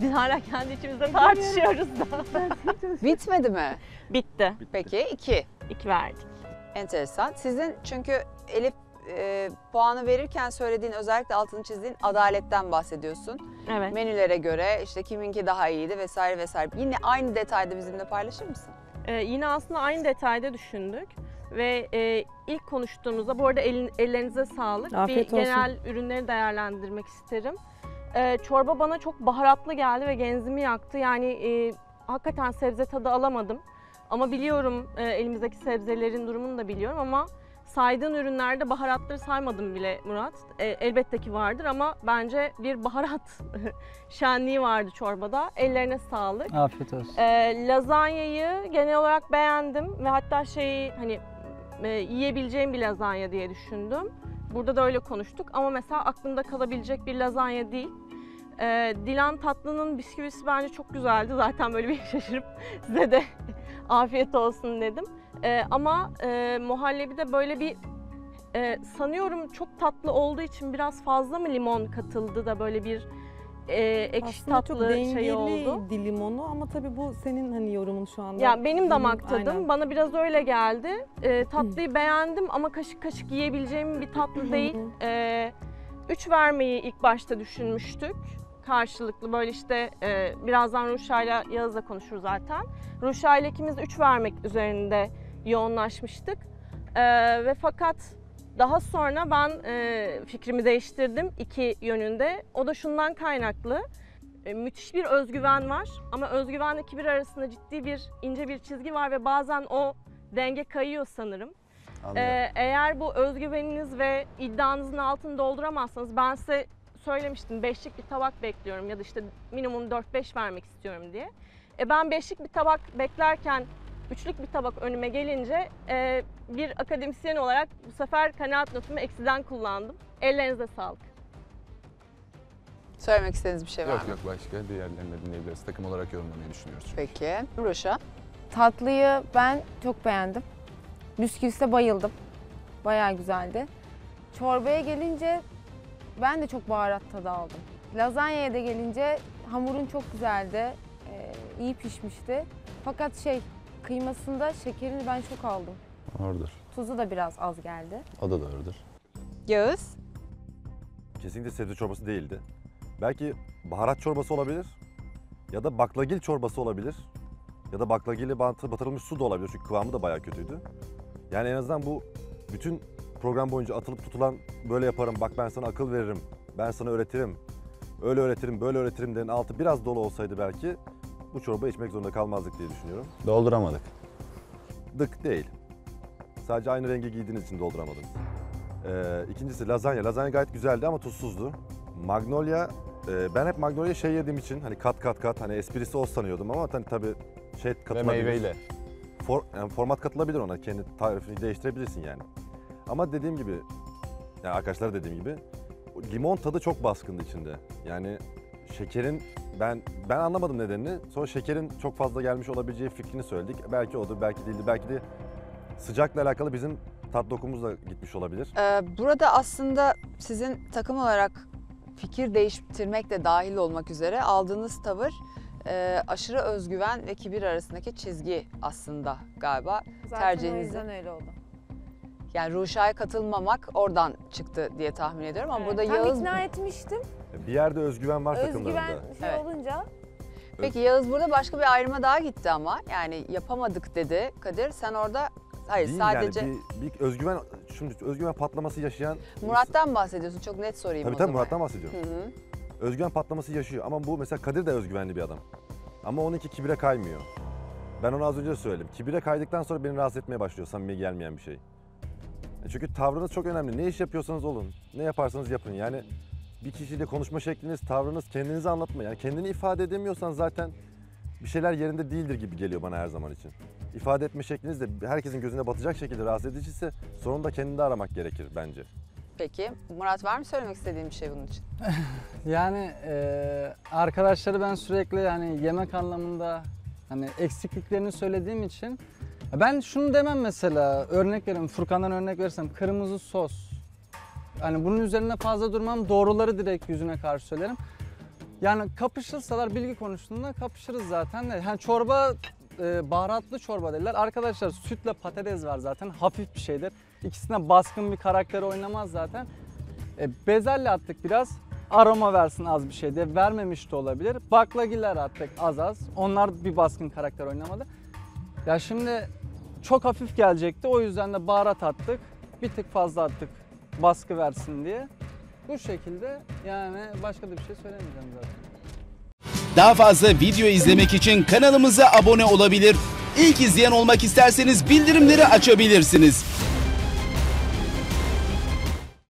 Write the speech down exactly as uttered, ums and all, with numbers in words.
Biz hala kendi içimizde tartışıyoruz da. Bitmedi mi? Bitti. Peki iki. İki verdik. Enteresan. Sizin çünkü Elif e, puanı verirken söylediğin, özellikle altını çizdiğin adaletten bahsediyorsun. Evet. Menülere göre işte kiminki daha iyiydi vesaire vesaire. Yine aynı detayda bizimle paylaşır mısın? Ee, yine aslında aynı detayda düşündük. Ve e, ilk konuştuğumuzda, bu arada elin, ellerinize sağlık. Afiyet olsun. Bir genel ürünleri değerlendirmek isterim. Ee, çorba bana çok baharatlı geldi ve genzimi yaktı. Yani e, hakikaten sebze tadı alamadım. Ama biliyorum e, elimizdeki sebzelerin durumunu da biliyorum ama saydığın ürünlerde baharatları saymadım bile Murat. E, elbette ki vardır ama bence bir baharat şenliği vardı çorbada. Ellerine sağlık. Afiyet olsun. E, lazanyayı genel olarak beğendim ve hatta şeyi hani e, yiyebileceğim bir lazanya diye düşündüm. Burada da öyle konuştuk ama mesela aklımda kalabilecek bir lazanya değil. Ee, Dilan Tatlı'nın bisküvisi bence çok güzeldi. Zaten böyle bir şaşırıp size de afiyet olsun dedim. Ee, ama e, muhallebi de böyle bir e, sanıyorum çok tatlı olduğu için biraz fazla mı limon katıldı da böyle bir e, ekşi aslında tatlı şey oldu. Aslında çok dengeliydi limonu ama tabii bu senin hani yorumun şu anda. Ya benim damak tadım. Aynen. Bana biraz öyle geldi. E, tatlıyı Hı. beğendim ama kaşık kaşık yiyebileceğim bir tatlı değil. E, üç vermeyi ilk başta düşünmüştük. Karşılıklı böyle işte e, birazdan Ruşay'la Yağız'la konuşur zaten. Ruşay'la ikimiz üç vermek üzerinde yoğunlaşmıştık. E, ve fakat daha sonra ben e, fikrimi değiştirdim iki yönünde. O da şundan kaynaklı. E, müthiş bir özgüven var ama özgüvenle kibir arasında ciddi bir ince bir çizgi var ve bazen o denge kayıyor sanırım. E, eğer bu özgüveniniz ve iddianızın altını dolduramazsanız, ben size söylemiştim beşlik bir tabak bekliyorum ya da işte minimum dört beş vermek istiyorum diye. E ben beşlik bir tabak beklerken üçlük bir tabak önüme gelince e, bir akademisyen olarak bu sefer kanaat notumu eksiden kullandım. Ellerinize sağlık. Söylemek istediğiniz bir şey var mı? Yok yok, başka diğerlerini de dinleyebiliriz. Takım olarak yorumlamayı düşünüyoruz. Çünkü. Peki. Ruşa. Tatlıyı ben çok beğendim. Bisküvise bayıldım. Bayağı güzeldi. Çorbaya gelince ben de çok baharat tadı aldım. Lazanyaya da gelince hamurun çok güzeldi, ee, iyi pişmişti. Fakat şey, kıymasında şekerini ben çok aldım. Ağırdır. Tuzu da biraz az geldi. O da ağırdır. Yağız? Kesinlikle sebze çorbası değildi. Belki baharat çorbası olabilir ya da baklagil çorbası olabilir. Ya da baklagili batırılmış su da olabilir çünkü kıvamı da bayağı kötüydü. Yani en azından bu bütün program boyunca atılıp tutulan böyle yaparım, bak ben sana akıl veririm, ben sana öğretirim, öyle öğretirim, böyle öğretirim derin altı biraz dolu olsaydı belki bu çorba içmek zorunda kalmazdık diye düşünüyorum. Dolduramadık. Dık değil. Sadece aynı rengi giydiğiniz için dolduramadınız. Ee, ikincisi lazanya. Lazanya gayet güzeldi ama tuzsuzdu. Magnolia, e, ben hep Magnolia şey yediğim için hani kat kat kat hani esprisi o sanıyordum ama hani tabii şey katılabilir. Ve meyveyle. For, yani format katılabilir ona, kendi tarifini değiştirebilirsin yani. Ama dediğim gibi, yani arkadaşlar dediğim gibi, limon tadı çok baskındı içinde. Yani şekerin, ben ben anlamadım nedenini. Sonra şekerin çok fazla gelmiş olabileceği fikrini söyledik. Belki odur, belki değildi, belki de sıcakla alakalı bizim tat dokumuzla gitmiş olabilir. Ee, burada aslında sizin takım olarak fikir değiştirmek de dahil olmak üzere aldığınız tavır, E, aşırı özgüven ve kibir arasındaki çizgi aslında galiba tercihiniz. Zaten öyle oldu. Yani Ruşa'ya katılmamak oradan çıktı diye tahmin ediyorum ama evet, burada tam Yağız... ikna etmiştim. Bir yerde özgüven var takımlarında. Özgüven şey evet. olunca... Peki Yağız burada başka bir ayrıma daha gitti ama yani yapamadık dedi Kadir. Sen orada hayır değil sadece... Yani bir, bir özgüven, şimdi özgüven patlaması yaşayan... Murat'tan bahsediyorsun, çok net sorayım. Tabii tabii Murat'tan bahsediyorum. Hı -hı. Özgüven patlaması yaşıyor ama bu mesela Kadir de özgüvenli bir adam. Ama onunki kibire kaymıyor. Ben onu az önce söyledim. Kibire kaydıktan sonra beni rahatsız etmeye başlıyor samimi gelmeyen bir şey. Çünkü tavrınız çok önemli. Ne iş yapıyorsanız olun, ne yaparsanız yapın. Yani bir kişiyle konuşma şekliniz, tavrınız, kendinizi anlatma. Yani kendini ifade edemiyorsan zaten bir şeyler yerinde değildir gibi geliyor bana her zaman için. İfade etme şekliniz de herkesin gözüne batacak şekilde rahatsız ediciyse sonunda kendini aramak gerekir bence. Peki Murat, var mı söylemek istediğin bir şey bunun için? Yani e, arkadaşları ben sürekli hani yemek anlamında hani eksikliklerini söylediğim için ben şunu demem mesela, örnek verim Furkan'dan örnek verirsem kırmızı sos. Hani bunun üzerine fazla durmam, doğruları direkt yüzüne karşı söylerim. Yani kapışırsalar bilgi konusunda kapışırız zaten. Yani çorba, e, baharatlı çorba derler. Arkadaşlar sütle patates var zaten, hafif bir şeydir. İkisine baskın bir karakteri oynamaz zaten. E, bezelye attık biraz. Aroma versin az bir şey de, vermemiş de olabilir. Baklagiller attık az az. Onlar bir baskın karakter oynamadı. Ya şimdi çok hafif gelecekti. O yüzden de baharat attık. Bir tık fazla attık baskı versin diye. Bu şekilde yani, başka da bir şey söylemeyeceğim zaten. Daha fazla video izlemek için kanalımıza abone olabilir. İlk izleyen olmak isterseniz bildirimleri açabilirsiniz.